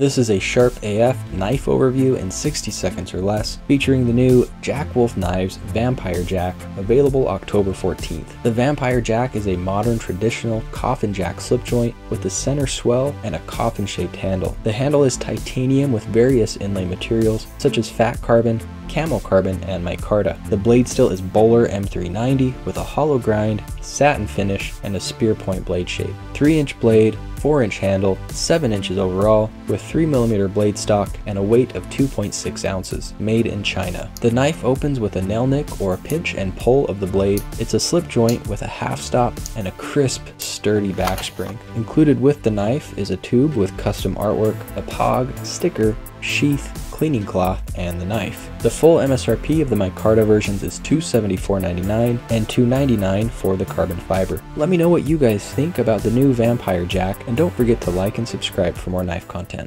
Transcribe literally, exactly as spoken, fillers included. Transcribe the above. This is a SHARP A F knife overview in sixty seconds or less, featuring the new Jack Wolf Knives Vampire Jack, available October fourteenth. The Vampire Jack is a modern traditional coffin jack slipjoint with a center swell and a coffin-shaped handle. The handle is titanium with various inlay materials such as fat carbon, camel carbon, and micarta. The blade steel is Bohler M three ninety with a hollow grind, satin finish, and a spear point blade shape. three inch blade, four inch handle, seven inches overall, with three millimeter blade stock and a weight of two point six ounces, made in China. The knife opens with a nail nick or a pinch and pull of the blade. It's a slip joint with a half stop and a crisp, sturdy back spring. Included with the knife is a tube with custom artwork, a pog, sticker, sheath, cleaning cloth, and the knife. The full M S R P of the micarta versions is two hundred seventy-four ninety-nine dollars and two hundred ninety-nine dollars for the carbon fiber. Let me know what you guys think about the new Vampire Jack, and don't forget to like and subscribe for more knife content.